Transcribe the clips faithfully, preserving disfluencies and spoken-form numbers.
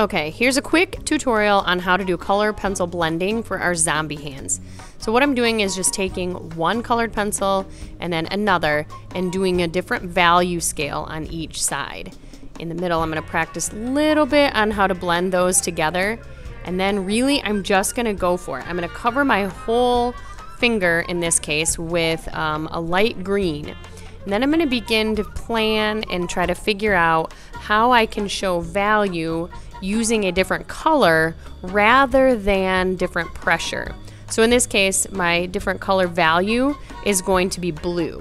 Okay, here's a quick tutorial on how to do color pencil blending for our zombie hands. So what I'm doing is just taking one colored pencil and then another and doing a different value scale on each side. In the middle, I'm gonna practice a little bit on how to blend those together. And then really, I'm just gonna go for it. I'm gonna cover my whole finger in this case with um, a light green. And then I'm gonna begin to plan and try to figure out how I can show value using a different color rather than different pressure. So in this case, my different color value is going to be blue.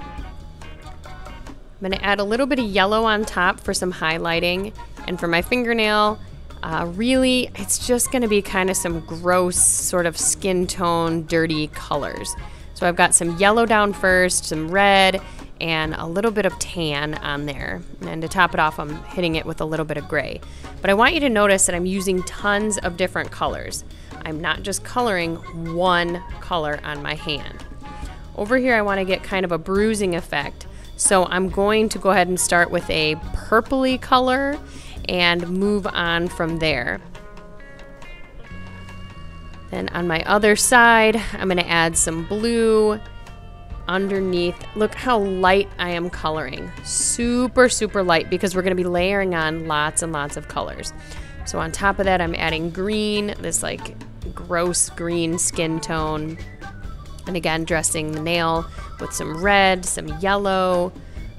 I'm gonna add a little bit of yellow on top for some highlighting. And for my fingernail, uh, really, it's just gonna be kind of some gross sort of skin tone, dirty colors. So I've got some yellow down first, some red, and a little bit of tan on there. And to top it off, I'm hitting it with a little bit of gray. But I want you to notice that I'm using tons of different colors. I'm not just coloring one color on my hand. Over here, I want to get kind of a bruising effect. So I'm going to go ahead and start with a purpley color and move on from there. Then on my other side, I'm going to add some blue underneath. Look how light I am coloring. Super, super light, because we're going to be layering on lots and lots of colors. So on top of that, I'm adding green, this like gross green skin tone. And again, dressing the nail with some red, some yellow,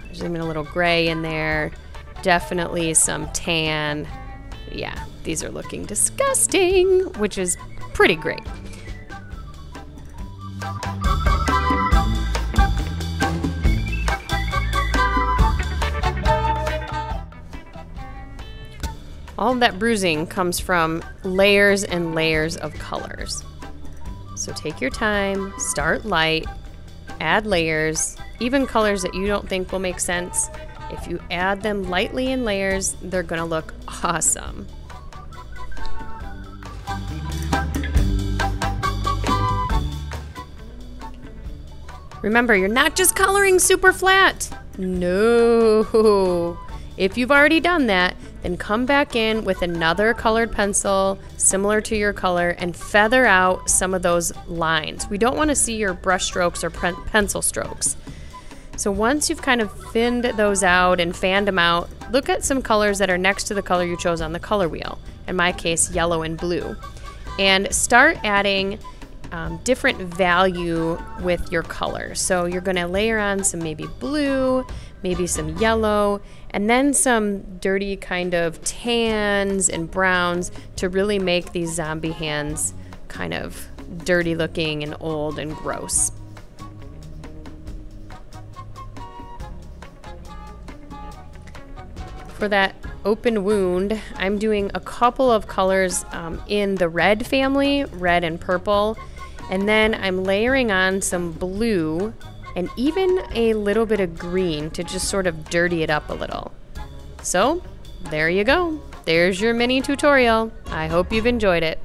just even a little gray in there. Definitely some tan. Yeah, these are looking disgusting, which is pretty great. All of that bruising comes from layers and layers of colors. So take your time, start light, add layers, even colors that you don't think will make sense. If you add them lightly in layers, they're gonna look awesome. Remember, you're not just coloring super flat. No. If you've already done that, then come back in with another colored pencil similar to your color and feather out some of those lines. We don't want to see your brush strokes or pencil strokes. So once you've kind of thinned those out and fanned them out, look at some colors that are next to the color you chose on the color wheel. In my case, yellow and blue. And start adding um, different value with your color. So you're going to layer on some maybe blue, maybe some yellow, and then some dirty kind of tans and browns to really make these zombie hands kind of dirty looking and old and gross. For that open wound, I'm doing a couple of colors um, in the red family, red and purple, and then I'm layering on some blue and even a little bit of green to just sort of dirty it up a little. So there you go. There's your mini tutorial. I hope you've enjoyed it.